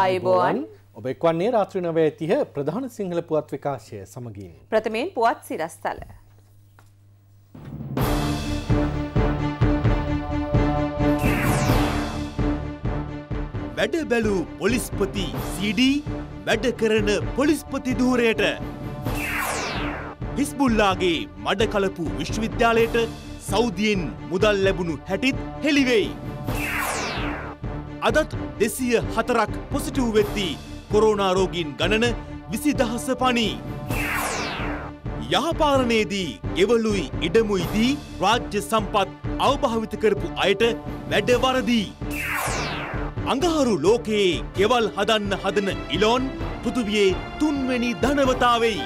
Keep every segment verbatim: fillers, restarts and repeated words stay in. आयुबोन ඔබ එක්වන්නේ රාත්‍රී නවය තිහ ප්‍රධාන සිංහල පුවත් විකාශය සමගින් ප්‍රථමයෙන් පුවත් සිරස්තල වැඩ බැලු පොලිස්පති සීඩී වැඩ කරන පොලිස්පති ධූරයට හිස්බුල්ලාගේ මඩ කලපු විශ්වවිද්‍යාලයට සෞදියෙන් මුදල් ලැබුණු හැටිත් හෙළි වෙයි අදත් දෙසිය හතරක් පොසිටිව් වෙද්දී කොරෝනා රෝගීන් ගණන විසි දහස පණී. යහපාලනයේදී ගෙවලුයි ඉඩමුයිදී රාජ්‍ය සම්පත් අවභාවිත කරපු අයට වැඩ වරදී. අඟහරු ලෝකයේ ගෙවල් හදන්න හදන ඉලෝන් පෘථිවියේ තුන්වැනි ධනවතා වෙයි.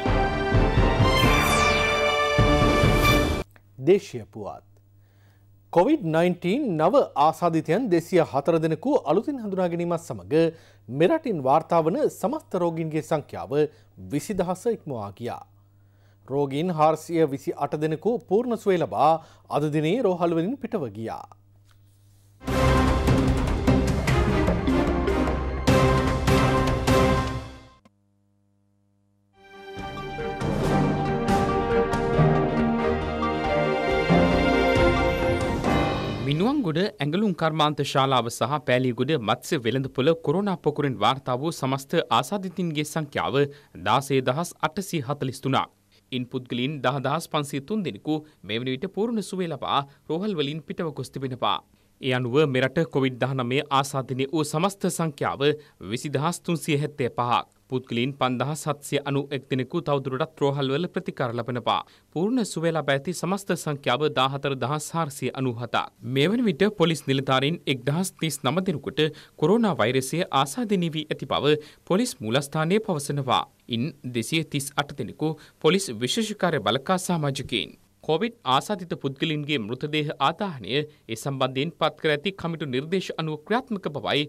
දේශීය පුවත් කොවිඩ් නයින්ටීන් නව ආසාධිතයන් දෙසිය හතර දෙනෙකු අලුතින් හඳුනා ගැනීමත් සමග මෙරටින් වාර්තා වන සමස්ත රෝගීන්ගේ සංඛ්‍යාව විසි දහස ඉක්මවා ගියා. රෝගීන් හාරසිය විසි අට දෙනෙකු පූර්ණ සුවය ලබා අද දිනේ රෝහල් වලින් පිටව ගියා. මිනුවන්ගොඩ ඇඟලුම් කර්මාන්ත ශාලාව සහ පෑලියගොඩ මත්ස්‍ය වෙළඳපොළ කොරෝනා පොකුරෙන් වාර්තා වූ සමස්ත ආසාදිතින්ගේ සංඛ්‍යාව දාසය දහස් අටසිය හතළිස් තුනක්. ඉන් පුද්ගලයින් දහ දහස් පන්සිය තුන් දෙනෙකු මේ වන විට පූර්ණ සුවය ලබා රෝහල් වලින් පිටව ගොස් තිබෙනවා. ඒ අනුව මෙරට කොවිඩ් දහනවය ආසාදිතේ වූ සමස්ත සංඛ්‍යාව විසි දහස් තුන්සිය හැත්තෑ පහක්. පුද්ගලයින් පන්දහස් හත්සිය අනූඑක් දෙනෙකු තවදුරටත් රෝහල් වල ප්‍රතිකාර ලබනවා. පූර්ණ සුවය ලබා ඇති සමස්ත සංඛ්‍යාව දාහතර දහස් හාරසිය අනූහතක්. මේ වන විට පොලිස් නිලධාරීන් එක්දහස් තිස් නව දෙනෙකුට කොරෝනා වෛරසය ආසාදිතී වී ඇති බව පොලිස් මූලස්ථානය පවසනවා. ඉන් දෙසිය තිස් අට දෙනෙකු පොලිස් විශේෂ කාර්ය බළකා සමාජිකයින්. කොවිඩ් ආසාදිත පුද්ගලයින්ගේ මෘතදේහ ආදාහනය ඒ සම්බන්ධයෙන් පත් කර ඇති කමිටු නිර්දේශ අනුව ක්‍රියාත්මක බවයි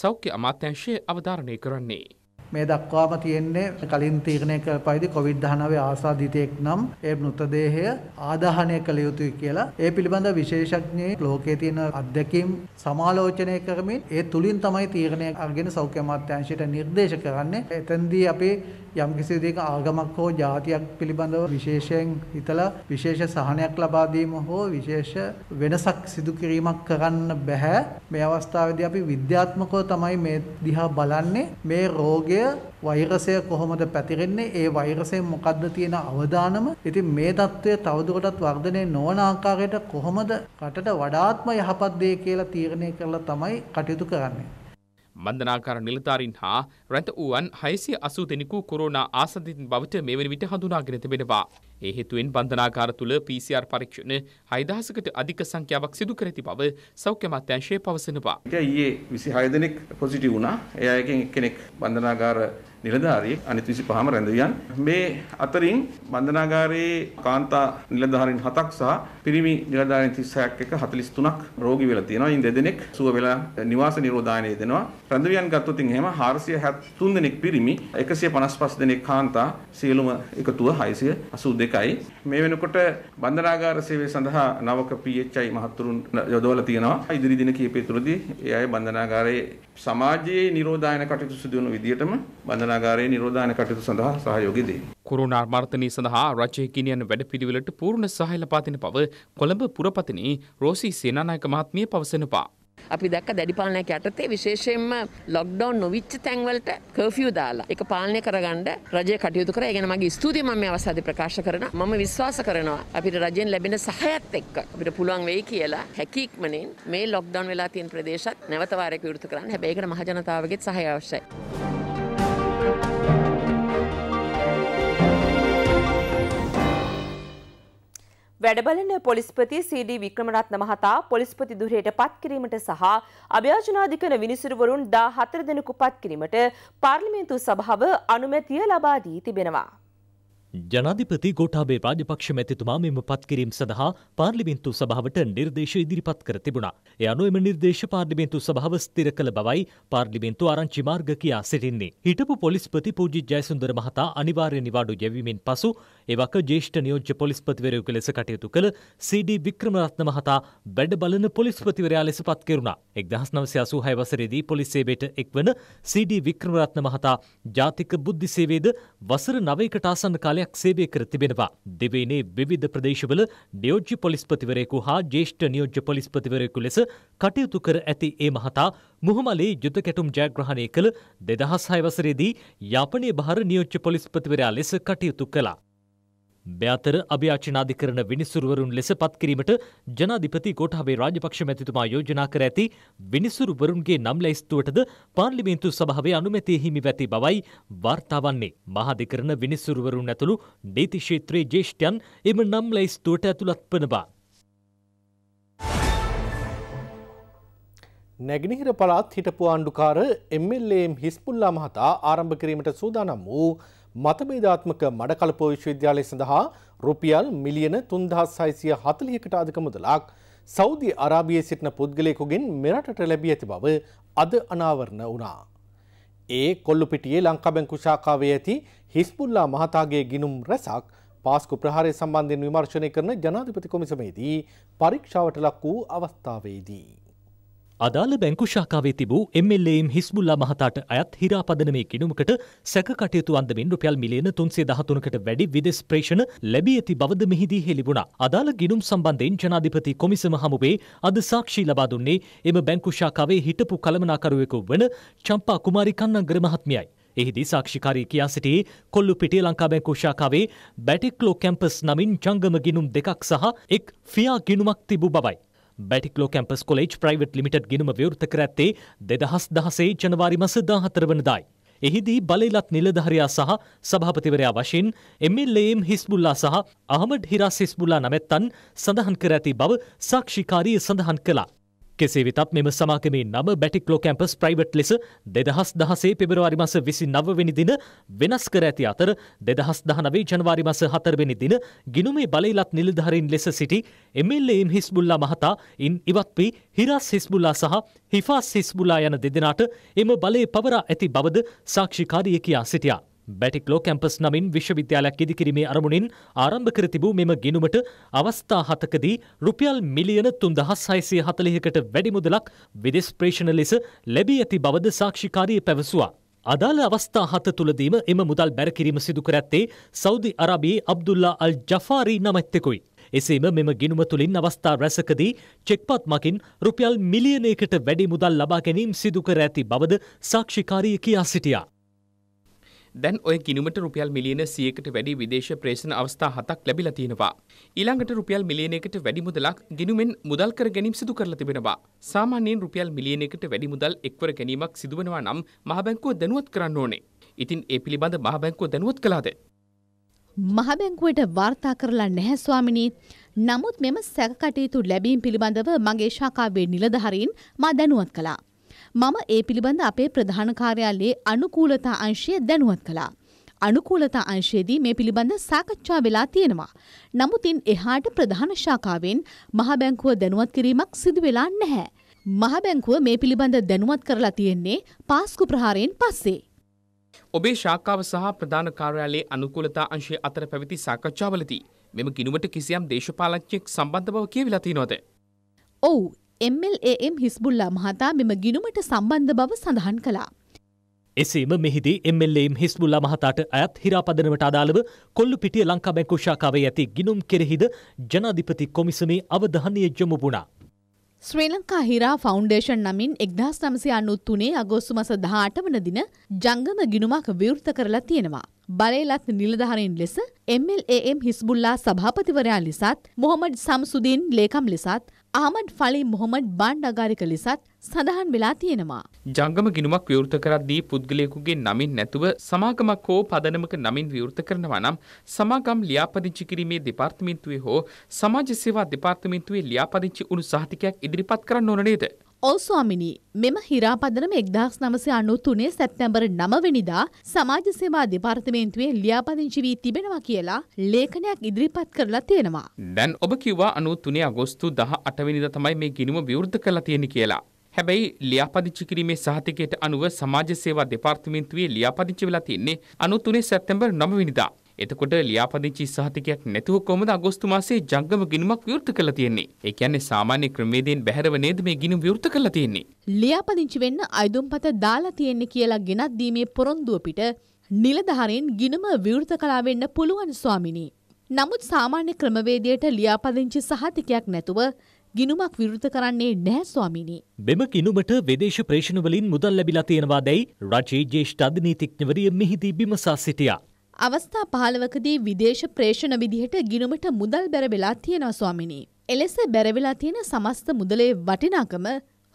සෞඛ්‍ය අමාත්‍යාංශය අවධාරණය කරන්නේ. මේ දක්වාම තියෙන්නේ කලින් තීරණය කළ පරිදි කොවිඩ් දහනවය ආසාදිතයෙක් නම් ඒ මෘතදේහය ආදාහනය කළ යුතුයි කියලා ඒ පිළිබඳ විශේෂඥයේ ලෝකයේ තියෙන අධ්‍යක්ීම් සමාලෝචනය කරමින් ඒ තුලින් තමයි තීරණය අරගෙන සෞඛ්‍ය අමාත්‍යාංශයට නිර්දේශ කරන්නේ. එතෙන්දී අපේ යම්කිසි දෙයක ආගමක් හෝ ජාතියක් පිළිබඳව විශේෂයෙන් හිතලා විශේෂ සහනයක් ලබා දීම හෝ විශේෂ වෙනසක් සිදු කිරීමක් කරන්න බෑ. මේ අවස්ථාවේදී අපි විද්‍යාත්මකව තමයි මේ දිහා බලන්නේ. මේ රෝගය වෛරසය කොහොමද පැතිරෙන්නේ, ඒ වෛරසයෙන් මොකද්ද තියෙන අවදානම. ඉතින් මේ தত্ত্বය තවදුරටත් වර්ධනය නොවන ආකාරයට කොහොමද රටට වඩාත්ම යහපත් දේ කියලා තීරණය කරලා තමයි කටයුතු කරන්නේ. බන්ධනාකාර නිලධාරීන් හා රැඳ වූවන් හයසිය අසූ දෙනෙකු කොරෝනා ආසාදිතින් බවට මේ වන විට හඳුනාගෙන තිබෙනවා. ඒ හේතුවෙන් බන්ධනාකාර තුළ පී සී ආර් පරීක්ෂණ හයදහසකට අධික සංඛ්‍යාවක් සිදු කර ඇති බව සෞඛ්‍ය අමාත්‍යාංශය පවසනවා. ඊයේ විසි හය දෙනෙක් පොසිටිව් වුණා. ඒ අයගෙන් එක්කෙනෙක් බන්ධනාකාර නිලධාරියෙක්, අනිත් විසි පහම රැඳවියන්. මේ අතරින් බන්ධනාගාරයේ කාන්තා නිලධාරීන් හතක් සහ පිරිමි නිලධාරීන් තිස් හයක් එක හතළිස් තුනක් රෝගී වෙලා තියෙනවා. ඉන් දෙදෙනෙක් සුව වෙලා නිවාස නිරෝධායනයේ දෙනවා. රැඳවියන් ගත්තොත් එහෙම හාරසිය හැත්තුන් දෙනෙක් පිරිමි, එකසිය පනස් පහ දෙනෙක් කාන්තා, සියලුම එකතුව හයසිය අසූ දෙකයි. මේ වෙනකොට බන්ධනාගාර සේවය සඳහා නවක පී එච් අයි මහත්තුරුන් යොදවලා තියෙනවා. ඉදිරි දින කිහිපය තුළදී ඒ අය බන්ධනාගාරයේ සමාජයේ නිරෝධායන කටයුතු සිදු වන විදියටම බන්ධනාගාරයේ නිරෝධායන කටයුතු සඳහා සහයෝගය දෙයි. කොරෝනා මර්ධනය සඳහා රජයේ ගෙනියන වැඩපිළිවෙලට පූර්ණ සහාය ලබා දෙන බව කොළඹ පුරපතිනි රෝසි සේනානායක මහත්මිය පවසනවා. අපි දැක්ක දැඩි පාලනයක් යටතේ විශේෂයෙන්ම ලොක්ඩවුන් නොවිච්ච තැන්වලට කර්ෆියු දාලා ඒක පාලනය කරගන්න රජය කටයුතු කරා. ඒ ගැන මගේ ස්තුතිය මම මේ අවස්ථාවේ ප්‍රකාශ කරනවා. මම විශ්වාස කරනවා අපිට රජයෙන් ලැබෙන සහයත් එක්ක අපිට පුළුවන් වෙයි කියලා. හැකි ඉක්මනින් මේ ලොක්ඩවුන් වෙලා තියෙන ප්‍රදේශات නැවත වාරයක් විවෘත කරන්න. හැබැයි ඒකට මහ ජනතාවගේ සහය අවශ්‍යයි. වැඩබලන පොලිස්පති සී ඩී වික්‍රමරත්න මහතා පොලිස්පති ධුරයට පත් කිරීමට සහ අභියාචනාධිකරණ විනිසුරුවරුන් දහ හතර දෙනෙකු පත් කිරීමට පාර්ලිමේන්තු සභාව අනුමැතිය ලබා දී තිබෙනවා. ජනාධිපති ගෝඨාභය රාජපක්ෂ මැතිතුමා මෙම පත්කිරීම සඳහා පාර්ලිමේන්තු සභාවට නිර්දේශ ඉදිරිපත් කර තිබුණා. ඒ අනුව එම නිර්දේශ පාර්ලිමේන්තු සභාව ස්ථිර කළ බවයි පාර්ලිමේන්තු ආරංචි මාර්ග කියා සිටින්නේ. හිටපු පොලිස්පති පූජ්‍ය ජයසුන්දර මහතා අනිවාර්ය නිවාඩු ගෙවීමෙන් පසු එවක ජ්‍යෙෂ්ඨ නියෝජ්‍ය පොලිස්පතිවරයෙකු ලෙස කටයුතු කළ සී ඩී වික්‍රමරත්න මහතා වැඩ බලන පොලිස්පතිවරයා ලෙස පත් කෙරුණා. එක්දහස් නවසිය අසූහය වසරේදී පොලිස් සේවයට එක්වන සී ඩී වික්‍රමරත්න මහතා ජාතික බුද්ධි සේවයේද වසර නවයකට ආසන්න කාලයේ सेवे करतिबेनवा दिवेने विविध प्रदेशवल नियोज्य पोलिसपतिवरेकु हा ज्येष्ठ नियोज्य पोलिसपतिवरेकु लेस कटयुतु कर ඇති ඒ මහතා මුහුමලේ යුද කැටුම් ජයග්‍රහණය කළ දෙදහස් හය වසරේදී යාපනයේ බහර නියෝජ්‍ය පොලිස්පතිවරයා ලෙස කටයුතු කළා. බයතර අභියාචනාධිකරණ විනිසුරුවරුන් ලෙස පත් කිරීමට ජනාධිපති ගෝඨාභය රාජපක්ෂ මැතිතුමා යෝජනා කර ඇති විනිසුරුවරුන්ගේ නම් ලැයිස්තුවටද පාර්ලිමේන්තු සභාවේ අනුමැතිය හිමි වැති බවයි වාර්තා වන්නේ. මහාධිකරණ විනිසුරුවරුන් ඇතුළු නීති ක්ෂේත්‍රයේ ජ්‍යෙෂ්ඨයන් එම නම් ලැයිස්තුවට ඇතුළත් වනවා. නැගෙනහිර පළාත් හිටපු ආණ්ඩුකාර එම් එල් ඒ හිස්පුල්ලා මහතා ආරම්භ කිරීමට සූදානම් වූ मतभेदात्मक मडकलपो विश्वविद्यालय सदहा रुपियल मिलियन තුන්දහස් හයසිය හතළිහකට अधिक मुदलाक सऊदी अराबिया सिटन पुद्गलेकुगिन मेरटट लැබී ඇති බව අද අනාවරණ වුණා. ඒ කොල්ලුපිටියේ ලංකා බැංකු ශාඛාවේ ඇති හිස්පුල්ලා මහතාගේ ගිණුම් රැසක් පාස්කු ප්‍රහාරය සම්බන්ධයෙන් විමර්ශනය කරන ජනාධිපති කොමිසමේදී පරීක්ෂාවට ලක් වූ අවස්ථාවේදී අදාළ බැංකු ශාඛාවේ තිබූ එම් එල් ඒ හිස්බුල්ලා මහතාට අයත් හිරාපදනමේ කිනුමකට සැකකටයුතු අන්දමින් රුපියල් මිලියන තුන්සිය දහතුනකට වැඩි විදෙස් ප්‍රේෂණ ලැබී ඇති බවද මෙහිදී හෙළි වුණා. අදාළ ගිණුම් සම්බන්ධයෙන් ජනාධිපති කොමිසම හමුවේ අද සාක්ෂි ලබා දුන්නේ එම බැංකු ශාඛාවේ හිටපු කළමනාකරුවෙකු වන චම්පා කුමාරි කන්නංගර මහත්මියයි. එහිදී සාක්ෂිකාරී කියා සිටියේ කොල්ලුපිටිය ලංකා බැංකු ශාඛාවේ බැටික්ලෝ කැම්පස් නමින් ජංගම ගිණුම් දෙකක් සහ එක් ෆියා ගිණුමක් තිබූ බවයි. Batticaloa campus college private limited गिनुम विवृत करते දෙදහස් දහසේ जनवरी मस දාහතර වනදායි. එහිදී බලේලත් නිලධාරියා සහ සභාපතිවරයා වශයෙන් එම් එල් ඒ හිස්බුල්ලා සහ අහමඩ් හිරාස් හිස්බුල්ලා නමැත්තන් සඳහන් කර ඇති බව සාක්ෂිකාරිය සඳහන් කළා. කෙසේ වෙතත් මෙම සමාගමේ නම බැටික්ලෝ කැම්පස් ප්‍රයිවට් ලෙස දෙදහස් දහසේ පෙබරවාරි මාස විසිනව වෙනි දින වෙනස් කර ඇති අතර දෙදහස් දහනවයේ ජනවාරි මාස හතර වෙනි දින ගිනුමේ බලේලත් නිලධාරීන් ලෙස සිටි එම් එල් ඒ හිස්බුල්ලා මහතා ඉන් ඉවත් වී හිරාස් හිස්බුල්ලා සහ හිෆාස් හිස්බුල්ලා යන දෙදෙනාට එම බලය පවරා ඇති බවද සාක්ෂිකාරිය කියා සිටියා. बैटिक्लो कैंपस नमिन विश्वविद्यालय इदिकिरीमे अरमुणिन आरंभ कर तिबू मेम गिनुमट अवस्था हतकदी रुपयाल मिलियन තුන්දහස් හයසිය හතළිහකට වැඩි මුදලක් විදෙස් ප්‍රේෂණ ලෙස ලැබී ඇති බවද සාක්ෂිකාරිය පැවසුවා. අදාළ අවස්ථා හත තුලදීම එම මුදල් බැර කිරීම සිදු කර ඇත්තේ සෞදි අරාබියේ අබ්දුල්ලා අල් ජෆාරි නමැත්තෙකුයි. එසේම මෙම ගිණුම තුලින් අවස්ථා රැසකදී චෙක්පත් මගින් රුපියල් මිලියනයකට වැඩි මුදල් ලබා ගැනීම සිදු කර ඇති බවද සාක්ෂිකාරිය කියා සිටියා. දැන් ඔය ගිණුමට රුපියල් මිලියන සියයකට වැඩි විදේශ ප්‍රේෂණ අවස්ථා හතක් ලැබිලා තියෙනවා. ඊළඟට රුපියල් මිලියනයකට වැඩි මුදලක් ගිණුමෙන් මුදල් කර ගැනීම සිදු කරලා තිබෙනවා. සාමාන්‍යයෙන් රුපියල් මිලියනයකට වැඩි මුදල් එක්වර ගැනීමක් සිදු වෙනවා නම් මහ බැංකුව දැනුවත් කරන්න ඕනේ. ඉතින් ඒ පිළිබඳ මහ බැංකුව දැනුවත් කළාද? මහ බැංකුවට වාර්තා කරලා නැහැ ස්වාමිනී. නමුත් මෙම සැකකටයුතු ලැබීම් පිළිබඳව මගේ ශාඛාවේ නිලධාරීන් මා දැනුවත් කළා. මම ඒ පිළිබඳ අපේ ප්‍රධාන කාර්යාලයේ අනුකූලතා අංශය දැනුවත් කළා. අනුකූලතා අංශයේදී මේ පිළිබඳ සාකච්ඡා වෙලා තියෙනවා. නමුත් ඉන් එහාට ප්‍රධාන ශාඛාවෙන් මහ බැංකුව දැනුවත් කිරීමක් සිදු වෙලා නැහැ. මහ බැංකුව මේ පිළිබඳ දැනුවත් කරලා තියෙන්නේ පාස්කු ප්‍රහාරයෙන් පස්සේ. ඔබේ ශාඛාව සහ ප්‍රධාන කාර්යාලයේ අනුකූලතා අංශය අතර පැවති සාකච්ඡාවලදී මෙම ගිණුමට කිසියම් දේශපාලනඥයෙක් සම්බන්ධ බව කියවිලා තියෙනවද? ඔව්. එම් එල් ඒ හිස්බුල්ලා මහතා මෙම ගිණුමට සම්බන්ධ බව සඳහන් කළා. එසේම මෙහිදී එම් එල් ඒ හිස්බුල්ලා මහතාට අයත් හිරාපදනමට අදාළව කොල්ලුපිටිය ලංකා බැංකු ශාඛාවේ ඇති ගිණුම් කෙරෙහිද ජනාධිපති කොමිසමේ අවධානය යොමු වුණා. ශ්‍රී ලංකා හිරා ෆවුන්ඩේෂන් නමින් එක්දහස් නවසිය අනූත්තුනේ අගෝස්තු මාස දහඅට වන දින ජංගම ගිණුමක් විවෘත කරලා තියෙනවා. බලේලත් නිලධාරීන් ලෙස එම් එල් ඒ හිස්බුල්ලා සභාපතිවරයා ලෙසත් මොහමඩ් සම්සුදීන් ලේකම් ලෙසත් ආමඩ් ෆලි මොහමඩ් බණ්ඩාගාරික ලෙසත් සඳහන් වෙලා තියෙනවා. ජංගම ගිණුමක් විවෘත කරද්දී පුද්ගලයෙකුගේ නමින් නැතුව සමාගමක් හෝ පදනමක නමින් විවෘත කරනවා නම් සමාගම් ලියාපදිංචි කිරීමේ දෙපාර්තමේන්තුවේ හෝ සමාජ සේවා දෙපාර්තමේන්තුවේ ලියාපදිංචි උණු සහතිකයක් ඉදිරිපත් කරන්න ඕන නේද? ඕස්වාමිනි මෙම හිරාපදනම එක්දාස් නවසිය අනූ තුනේ සැප්තැම්බර් නවවැනිදා සමාජ සේවා දෙපාර්තමේන්තුවේ ලියාපදිංචි වී තිබෙනවා කියලා ලේඛනයක් ඉදිරිපත් කරලා තියෙනවා. දැන් ඔබ කිව්වා අනූ තුනේ අගෝස්තු දහ අටවැනිදා තමයි මේ ගිණුම විවෘත කරලා තියෙන්නේ කියලා. හැබැයි ලියාපදිංචි කිරීමේ සහතිකයට අනුව සමාජ සේවා දෙපාර්තමේන්තුවේ ලියාපදිංචි වෙලා තියෙන්නේ අනූ තුනේ සැප්තැම්බර් නවවැනිදා. එතකොට ලියාපදිංචි සහතිකයක් නැතුව කොහොමද අගෝස්තු මාසයේ ජංගම ගිණුමක් විවෘත කරලා තියෙන්නේ? ඒ කියන්නේ සාමාන්‍ය ක්‍රමවේදයෙන් බැහැරව නේද මේ ගිණුම විවෘත කරලා තියෙන්නේ? ලියාපදිංචි වෙන්න අයදුම්පත දාලා තියෙන්නේ කියලා ගෙනත් දීමේ පොරොන්දුව පිට නිලධාරීන් ගිණුම විවෘත කළා වෙන්න පුළුවන් ස්වාමිනී. නමුත් සාමාන්‍ය ක්‍රමවේදයට ලියාපදිංචි සහතිකයක් නැතුව ගිණුමක් විවෘත කරන්නේ නැහැ ස්වාමිනී. මෙම ගිණුමට විදේශ ප්‍රේෂණ වලින් මුදල් ලැබිලා තියෙනවා දැයි රජයේ ජ්‍යෙෂ්ඨ අධිනීතිඥවරිය මෙහිදී විමසා සිටියා. අවස්ථා පහළවකදී විදේශ ප්‍රේෂණ විදිහට ගිණුමට මුදල් බැරවෙලා තියෙනවා ස්වාමිනී. එලෙස බැරවෙලා තියෙන සමස්ත මුදලේ වටිනාකම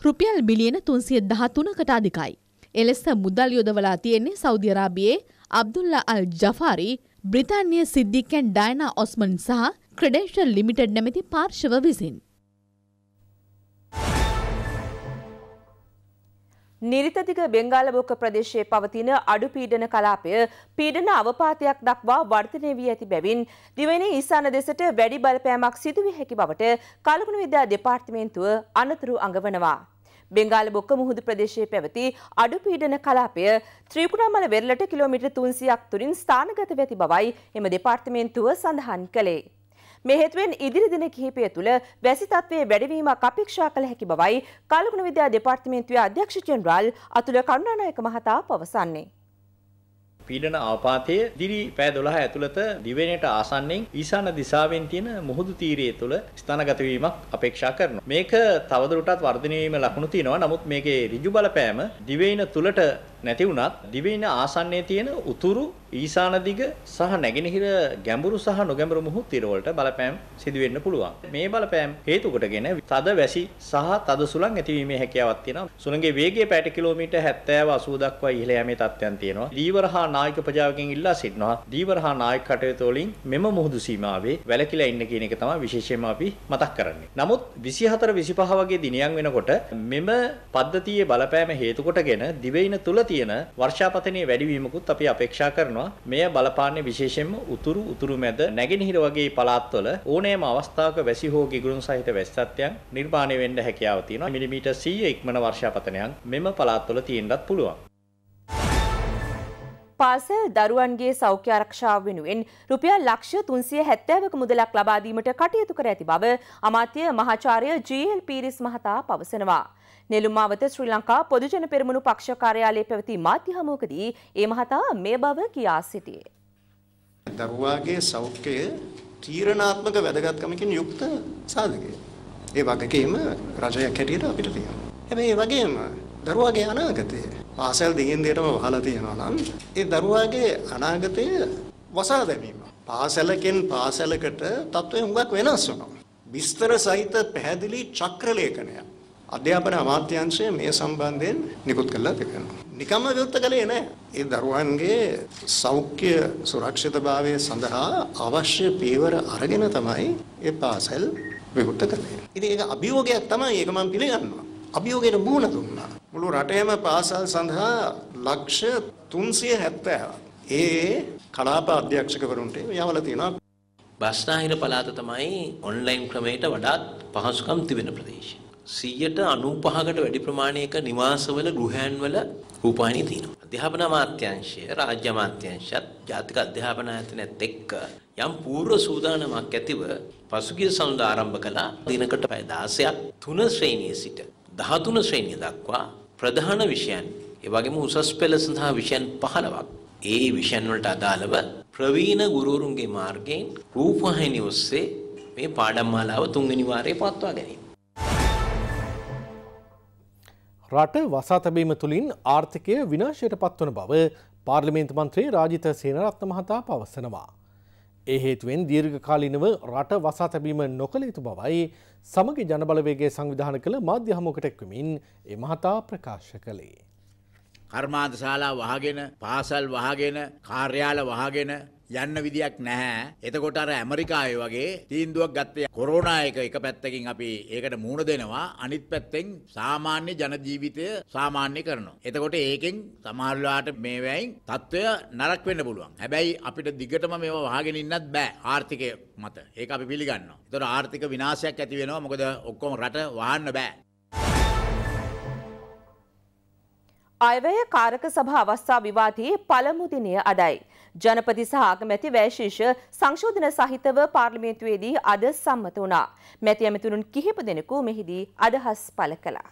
රුපියල් බිලියන තුන්සිය දහතුනකට අධිකයි. එලෙස මුදල් යොදවලා තියෙන්නේ සෞදි අරාබියේ අබ්දුල්ලා අල් ජෆාරි, බ්‍රිතාන්‍යයේ සිද්දික් ඇන් ඩයනා ඔස්මන් සහ ක්‍රෙඩෙන්ෂල් ලිමිටඩ් නැමැති පාර්ශව විසින්. නිරිතදිග බෙන්ගාලබොක්ක ප්‍රදේශයේ පවතින අඩු පීඩන කලාපය පීඩන අවපාතයක් දක්වා වර්ධනය වී ඇති බැවින් දිවයිනේ ඊසාන දෙසට වැඩි බලපෑමක් සිදුවිය හැකි බවට කලකුණු විද්‍යා දෙපාර්තමේන්තුව අනතුරු අඟවනවා. බෙන්ගාලබොක්ක මුහුදු ප්‍රදේශයේ පැවති අඩු පීඩන කලාපය ත්‍රිකුණාමල වෙරළට කිලෝමීටර් තුන්සියක් තුරින් ස්ථානගත වී ඇති බවයි එම දෙපාර්තමේන්තුව සඳහන් කළේ. මේ හේතුවෙන් ඉදිරි දින කිහිපය තුළ වැසි තත්ත්වයේ වැඩිවීමක් අපේක්ෂා කළ හැකි බවයි කලකුණු විද්‍යා දෙපාර්තමේන්තුවේ අධ්‍යක්ෂ ජෙනරාල් අතුල කරුණානායක මහතා පවසන්නේ. පීඩන අවපාතයේ දිවි පැය දොළහ ඇතුළත දිවයිනට ආසන්නෙන් ඊසාන දිශාවෙන් තියෙන මුහුදු තීරය තුළ ස්ථානගත වීමක් අපේක්ෂා කරනවා. මේක තවදුරටත් වර්ධනය වීමේ ලකුණු තියෙනවා. නමුත් මේකේ ඍජු බලපෑම දිවයින තුළට නැති වුණත් දිවයින ආසන්නයේ තියෙන උතුරු ඊසාන දිග සහ නැගෙනහිර ගැඹුරු සහ නොගැඹුරු මුහුදු තීර වලට බලපෑම් සිදු වෙන්න පුළුවන්. මේ බලපෑම් හේතු කොටගෙන තද වැසි සහ තද සුළං ඇතිවීමේ හැකියාවක් තියෙනවා. සුළඟේ වේගය පැයට කිලෝමීටර් හැත්තෑ අසූ දක්වා ඉහළ යෑමේ තත්ත්වයන් තියෙනවා. දීවර හා නායක ප්‍රජාවකෙන් ඉල්ලා සිටිනවා දීවර හා නායක කටයුතු වලින් මෙම මුහුදු සීමාවේ වැළකීලා ඉන්න කියන එක තමයි විශේෂයෙන්ම අපි මතක් කරන්නේ. නමුත් විසිහතර විසිපහ වගේ දිනයන් වෙනකොට මෙම පද්ධතියේ බලපෑම හේතු කොටගෙන දිවයින තුල තියෙන වර්ෂාපතනයේ වැඩිවීමකුත් අපි අපේක්ෂා කරනවා. මෙය බලපාන්නේ විශේෂයෙන්ම උතුරු උතුරු මැද නැගෙනහිර වගේ පළාත්වල ඕනෑම අවස්ථාවක වැසි හෝ ගිගුරුන් සහිත වැස්සත්යන් නිර්මාණය වෙන්න හැකියාව තියෙනවා. මිලිමීටර් සීය ඉක්මන වර්ෂාපතනයක් මෙම පළාත්වල තියෙන්නත් පුළුවන්. පාසල් දරුවන්ගේ සෞඛ්‍ය ආරක්ෂාව වෙනුවෙන් රුපියල් ලක්ෂ තුන්සිය හැත්තෑවක මුදලක් ලබා දීමට කටයුතු කර ඇති බව අමාත්‍ය මහාචාර්ය ජී එල් පීරිස් මහතා පවසනවා. නෙළුම්මාවත ශ්‍රී ලංකා පොදුජන පෙරමුණු පක්ෂ කාර්යාලයේ පැවති මාධ්‍ය හමුවකදී ඒ මහතා මේ බව කියා සිටියේ. දරුවාගේ සෞඛ්‍යය තීරණාත්මක වැදගත්කමකින් යුක්ත සාධකය. ඒ වගකීම රජයක් හැටියට අපිට තියෙනවා. හැබැයි ඒ වගේම දරුවාගේ අනාගතය පාසල් දිගින් දිගටම වහලා තියෙනවා නම් ඒ දරුවාගේ අනාගතය වසා දැමීම පාසලකින් පාසලකට තත්ත්වය හුඟක් වෙනස් වෙනවා. විස්තර සහිත පැහැදිලි චක්‍ර ලේඛනයක් අධ්‍යාපන අමාත්‍යාංශය මේ සම්බන්ධයෙන් නිකුත් කළා තිබෙනවා. නිකම්ම විවෘත කළේ නැහැ. ඒ දරුවන්ගේ සෞඛ්‍ය සුරක්ෂිතභාවය සඳහා අවශ්‍ය පියවර අරගෙන තමයි ඒ පාසල් විවෘත කළේ. ඉතින් ඒක අභියෝගයක් තමයි. ඒක මම පිළිගන්නවා. අභියෝගයට මුහුණ දුන්නා. මුළු රටේම පාසල් සඳහා ලක්ෂ තුන්සිය හැත්තෑ ඒ කලාප අධ්‍යක්ෂකවරුන්ට යවලා තියෙනවා. බස්නාහිර පළාත තමයි ඔන්ලයින් ක්‍රමයට වඩාත් පහසුකම් තිබෙන ප්‍රදේශය. සියයට අනූපහකට වැඩි ප්‍රමාණයක නිවාසවල ගෘහයන්වල රූපවාහිනී තියෙනවා. අධ්‍යාපන අමාත්‍යාංශය, රාජ්‍ය අමාත්‍යාංශයත් ජාතික අධ්‍යාපන ආයතනයත් එක්ක යම් පූර්ව සූදානමක් ඇතිව පසුගිය සඳුදා ආරම්භ කළා. දිනකට පැය දාසයක් තුන ශ්‍රේණියේ සිට දහතුන ශ්‍රේණිය දක්වා ප්‍රධාන විෂයන් ඒ වගේම උසස් පෙළ සඳහා විෂයන් පහළොවක් ඒ විෂයන් වලට අදාළව ප්‍රවීණ ගුරුවරුන්ගේ මාර්ගයෙන් රූපවාහිනිය ඔස්සේ මේ පාඩම් මාලාව තුන්වෙනි වාරයේ පවත්වා ගැනීම. රට වසා තැබීම තුලින් ආර්ථිකය විනාශයට පත්වන බව පාර්ලිමේන්තු මන්ත්‍රී රාජිත සේනරත්න මහතා පවසනවා. ඒ හේතුවෙන් දීර්ඝකාලීනව රට වසා තැබීම නොකළ යුතු බවයි සමගි ජනබලවේගයේ සංවිධානය කළ මාධ්‍ය හමුවකට එක්වමින් ඒ මහතා ප්‍රකාශ කළේ. කර්මාන්තශාලා වහගෙන, පාසල් වහගෙන, කාර්යාල වහගෙන යන්න විදියක් නැහැ. එතකොට අර ඇමරිකාවේ වගේ තීන්දුවක් ගත්තේ කොරෝනා එක එක පැත්තකින් අපි ඒකට මුහුණ දෙනවා, අනිත් පැත්තෙන් සාමාන්‍ය ජන ජීවිතය සාමාන්‍ය කරනවා. එතකොට ඒකෙන් සමහර වෙලාවට මේ වෙයින් තත්ත්වය නරක වෙන්න පුළුවන්. හැබැයි අපිට දිගටම මේව වහගෙන ඉන්නත් බෑ ආර්ථිකය මත. ඒක අපි පිළිගන්නවා. ඒතකොට ආර්ථික විනාශයක් ඇති වෙනවා. මොකද ඔක්කොම රට වහන්න බෑ. आयव्यय कारक सभा अवस्था विवादे पलमु दिने अदय जनपति सह अकमैति वैशेष संशोधन सहितव पार्लिमेंटुवेदी अद सम्मत वुणा मैति अमेतुनुन किहिप दिनेकू मेहिदी अदहस पलकला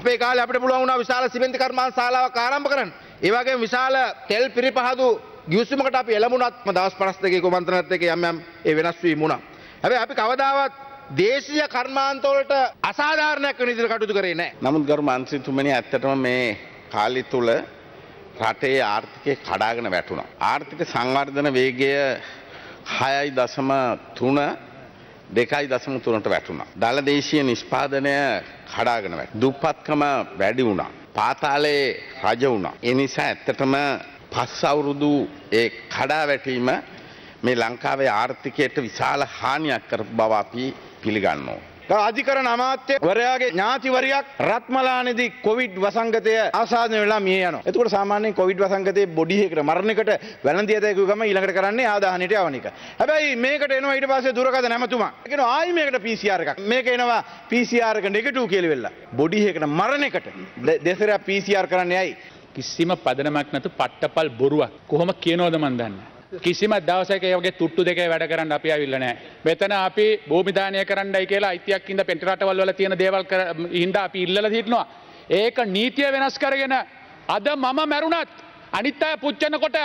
අපේ කාලේ අපිට පුළුවන් වුණා විශාල සිමෙන්ති කර්මාන්තශාලාවක් ආරම්භ කරන්න. ඒ වගේම විශාල තෙල් පිරිපහදු ගිවිසුමකට අපි එළඹුණත් දවස් පනස් දෙකේ කොමන්ත්‍රණත් එක්ක යම් යම් ඒ වෙනස් වීම් වුණා. හැබැයි අපි කවදාවත් දේශීය කර්මාන්ත වලට අසාධාරණයක් වෙන විදිහට කටයුතු කරේ නැහැ. නමුත් ගරු මන්ත්‍රී තුමනි, ඇත්තටම මේ කාලය තුල රටේ ආර්ථිකය කඩාගෙන වැටුණා. ආර්ථික සංවර්ධන වේගය හයයි දශම තුන දෙකයි දශම තුනට වැටුණා. දළ දේශීය නිෂ්පාදනය කඩාගෙන වැටුණා. දුප්පත්කම වැඩි වුණා. පාතාලේ රජ වුණා. ඒ නිසා ඇත්තටම පස් අවුරුදු ඒ කඩා වැටීම මේ ලංකාවේ ආර්ථිකයට විශාල හානියක් කරපු බව අපි පිළිගන්නවා. රාජිකරණ අමාත්‍යවරයාගේ ඥාතිවරියක් රත්මලානේදී කොවිඩ් වසංගතය ආසාදනය වෙලා මිය යනවා. එතකොට සාමාන්‍යයෙන් කොවිඩ් වසංගතයේ බොඩි එකකට මරණයකට වැළඳිය දෙයක් ගම ඊළඟට කරන්නේ ආදාහණයට යවන එක. හැබැයි මේකට එනවා ඊට පස්සේ දුරකථන ඇමතුමා. කියනවා ආයි මේකට පී සී ආර් එකක්. මේක එනවා පී සී ආර් එක නෙගටිව් කියලා වෙලා. බොඩි එකකට මරණයකට දෙසරයක් පී සී ආර් කරන්න යයි. කිසිම පදනමක් නැතු පට්ටපල් බොරුවක්. කොහොම කියනවද මන් දන්නේ. කිසිම දවසක ඒ වගේ තුට්ටු දෙකේ වැඩ කරන්න අපි ආවිල්ලා නැහැ. මෙතන අපි භූමි දානය කරන්නයි කියලා අයිතියක් ඉඳ පෙන්ට රටවල් වල තියෙන දේවල් හින්දා අපි ඉල්ලලා හිටනවා. ඒක නීතිය වෙනස් කරගෙන අද මම මැරුණත් අනිත් අය පුච්චනකොට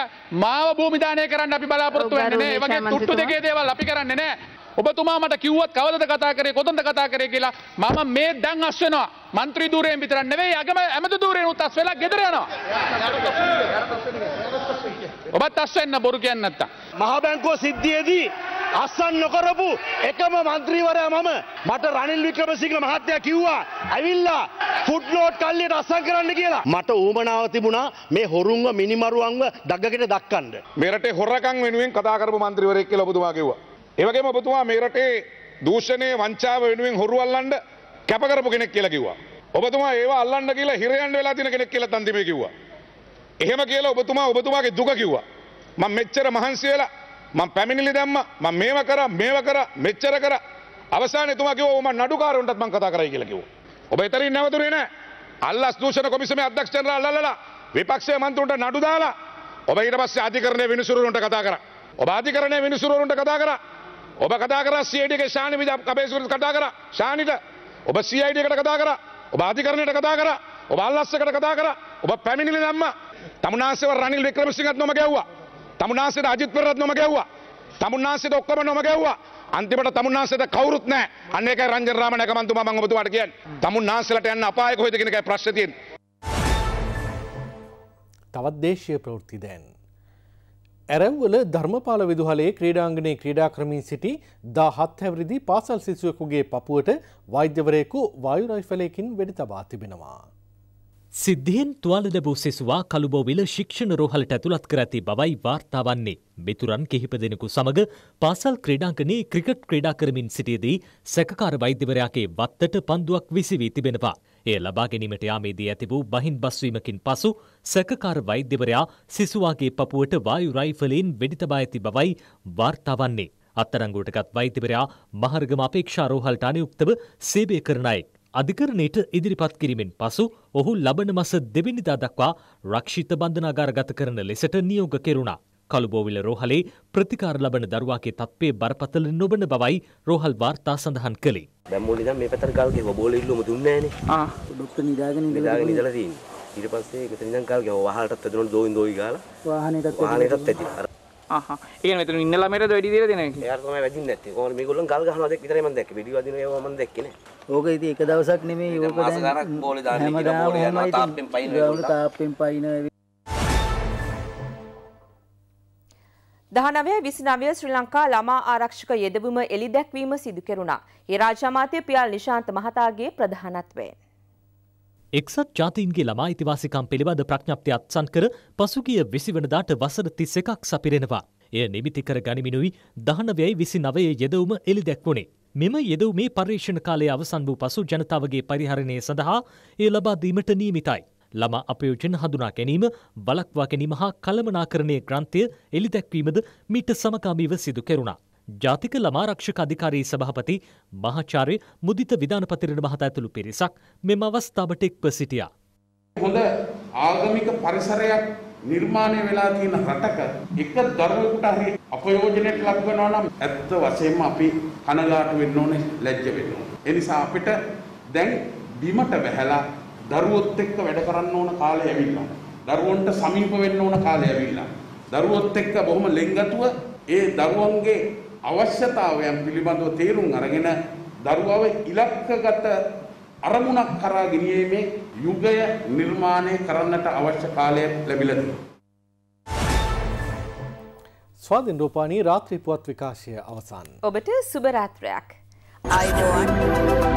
මාව භූමි දානය කරන්න අපි බලාපොරොත්තු වෙන්නේ නැහැ. ඒ වගේ තුට්ටු දෙකේ දේවල් අපි කරන්නේ නැහැ. ඔබතුමා මට කිව්වත් කවදද කතා කරේ කොතනද කතා කරේ කියලා මම මේ දැන් අස් වෙනවා. മന്ത്രി ദൂരයෙන් විතර නෙවෙයි අගම ඇමතු දූරයෙන් උත් අස් වෙලා ගෙදර යනවා. ඔබත් අස්වෙන්න බොරු කියන්නේ නැත්තම් මහ බැංකුව සිද්ධියේදී අස්සන් නොකරපු එකම മന്ത്രിවරයා මම. මට රනිල් වික්‍රමසිංහ මහත්තයා කිව්වා ඇවිල්ලා ෆුට්නෝට් කල්ලියට අස්සන් කරන්න කියලා. මට ඌමනාව තිබුණා මේ හොරුන්ව මිනිමරුවන්ව දග්ගකට දක්කන්න. මේ රටේ හොරකම් වෙනුවෙන් කතා කරපු മന്ത്രിවරයෙක් කියලා ඔබතුමා කිව්වා. ඒ වගේම ඔබතුමා මේ රටේ දූෂණය වංචාව වෙනුවෙන් හොරු අල්ලන්න කැප කරපු කෙනෙක් කියලා කිව්වා. ඔබතුමා ඒව අල්ලන්න කියලා හිර යන්න වෙලා තියෙන කෙනෙක් කියලා තන්දිමේ කිව්වා. එහෙම කියලා ඔබතුමා ඔබතුමාගේ දුක කිව්වා. මම මෙච්චර මහන්සි වෙලා මම පැමිණිලි දැම්මා, මම මේව කරා මේව කරා මෙච්චර කරා, අවසානයේ තුමා කිව්වා මම නඩුකාරවන්ටත් මම කතා කරයි කියලා කිව්වා. ඔබ එතරින් නැවතුනේ නැහැ. අල්ලස් දූෂණ කොමිසමේ අධ්‍යක්ෂණලා අල්ලලා විපක්ෂයේ මන්ත්‍රීන්ට නඩු දාලා ඔබ ඊට පස්සේ අධිකරණයේ විනිසුරුවරුන්ට කතා කරා. ඔබ අධිකරණයේ විනිසුරුවරුන්ට කතා කරා. ඔබ කතා කරා සී අයි ඩී එකේ ශානි විද කබේසුරුන්ට කතා කරා. ශානිට ඔබ සී අයි ඩී එකට කතා කරා. ඔබ අධිකරණයට කතා කරා. ඔබ අල්ලස් එකට කතා කරා. ඔබ පැමිණිලි දැම්මා. තමුන්නාන්සේව රනිල් වික්‍රමසිංහත් නොම ගැව්වා. තමුන්නාන්සේට අජිත් පෙරරත් නොම ගැව්වා. තමුන්නාන්සේට ඔක්කොම නොම ගැව්වා. අන්තිමට තමුන්නාන්සේට කවුරුත් නැහැ. අන්න ඒකයි රංජන රාමනායක මන්තුමා මම ඔබතුමාට කියන්නේ. තමුන්නාන්සලට යන්න අපාය කොහෙද කියන එකයි ප්‍රශ්නේ තියෙන්නේ. තවත් දේශීය ප්‍රවෘත්ති දැන්. ඇරව්වල ධර්මපාල විදුහලේ ක්‍රීඩාංගණයේ ක්‍රීඩා ක්‍රමී සිටි දහහත් හැවිරිදි පාසල් සිසුවෙකුගේ පපුවට වෛද්‍යවරයෙකු වායු රයිෆලයකින් වෙඩි තබා තිබෙනවා. සිද්ධියෙන් තුවාල ලැබූ සිසුවා කළුබෝවිල ශික්ෂණ රෝහලට ඇතුළත් කර ඇති බවයි වාර්තා වන්නේ. මිතුරන් කිහිප දෙනෙකු සමග පාසල් ක්‍රීඩාංගණයේ ක්‍රිකට් ක්‍රීඩා කරමින් සිටියේදී සැකකාර වෛද්‍යවරයාගේ වත්තට පන්දුවක් විසි වී තිබෙනවා. එය ලබා ගැනීමට යාමේදී ඇති වූ බහින් බස්වීමකින් පසු සැකකාර වෛද්‍යවරයා සිසුවාගේ පපුවට වායු රයිෆලයෙන් වෙඩි තබා ඇති බවයි වාර්තා වන්නේ. අත්අඩංගුවටගත් වෛද්‍යවරයා මහර්ගම අපේක්ෂා රෝහලට අනුයුක්තව සේවය කරන අයෙක්. අධිකරණයට ඉදිරිපත් කිරීමෙන් පසු ඔහු ලබන මස දෙවැනිදා දක්වා රක්ෂිත බන්ධනාගාර ගත කරන ලෙසට නියෝග කෙරුණා. කළුබෝවිල රෝහලේ ප්‍රතිකාර ලබන දරුවාගේ තත්ත්වය බරපතල නොවන බවයි රෝහල් වාර්තා සඳහන් කළේ. බැම්බෝලි දැන් මේ පැතර ගාල් ගේව බෝල ඉල්ලුවම දුන්නේ නැහනේ. ආ ડોක්ටර් නිදාගෙන ඉඳලා තියෙනවා. ඊට පස්සේ ඒක තනින් ගාල් ගේව වහලටත් ඇදුණා දෝයින් දෝයි ගාලා. වාහනයටත් වාහනයටත් ඇදුණා. අහහ ඒකනේ මෙතන ඉන්න ළමයට වැඩි දියර දෙන එක. එයාට තමයි වැඩිින් නැත්තේ. කොහොමද මේගොල්ලන් ගල් ගහනවා දෙක් විතරයි මම දැක්කේ. බෙඩි වදිනවා ඒවා මම දැක්කේ නෑ. ඕක ඉතින් එක දවසක් නෙමෙයි ඕක දැන් මාසකාරක් බෝලේ දාන්නේ කියලා බෝලේ යනවා තාප්පෙන් පයින් වෙනවා. තාප්පෙන් පයින් වෙනවා. දහනවය විසිනවය ශ්‍රී ලංකා ළමා ආරක්ෂක යෙදවීම එළි දැක්වීම සිදු කෙරුණා. ඒ රාජ්‍යමාත්‍ය පියල් නිශාන්ත මහතාගේ ප්‍රධානත්වයෙන් එක්සත් ජාතීන්ගේ ළමා අයිතිවාසිකම් පිළිබඳ ප්‍රඥප්තිය අත්සන් කර පසුගිය විසි වනදාට වසර තිස් එකක් සපිරෙනවා. එය නිමිති කර ගනිමිනුයි දහනවයයි විසි නවයේ යෙදවුම එළි දැක්වුණේ. මෙම යෙදවුමේ පර්යේෂණ කාලයේ අවසන් වූ පසු ජනතාවගේ පරිහරණය සඳහා එය ලබා දීමට නියමිතයි. ළමා අපයෝජන හඳුනා ගැනීම, වළක්වා ගැනීම හා කළමනාකරණයේ ග්‍රන්ථය එළි දැක්වීමද මීට සමකාමීව සිදු කෙරුණා. ජාතික ළමා ආරක්ෂක අධිකාරී සභාපති මහාචාර්ය මුදිත විධානපතිරණ මහතා ඇතුළු පිරිසක් මෙම අවස්ථාවට එක්ව සිටියා. හොඳ ආගමික පරිසරයක් නිර්මාණය වෙලා තියෙන රටක එක දරුවෙකුට හරි අපයෝජනයට ලක් වෙනවා නම් ඇත්ත වශයෙන්ම අපි කනගාටු වෙන්න ඕනේ, ලැජ්ජ වෙන්න ඕනේ. ඒ නිසා අපිට දැන් බිමට වැහැලා දරුවොත් එක්ක වැඩ කරන්න ඕන කාලය ඇවිල්ලා. දරුවන්ට සමීප වෙන්න ඕන කාලය ඇවිල්ලා. දරුවොත් එක්ක බොහොම ලෙන්ගතුව ඒ දරුවන්ගේ අවශ්‍යතාවයන් පිළිබඳව තීරුම් අරගෙන දරුවව ඉලක්කගත අරමුණක් කරා ගෙනීමේ යුගය නිර්මාණය කරන්නට අවශ්‍ය කාලය ලැබිලා තියෙනවා. ස්වාධීන රූපවාහිනී රාත්‍රී පුවත් විකාශය අවසන්. ඔබට සුබ රාත්‍රියක්. I want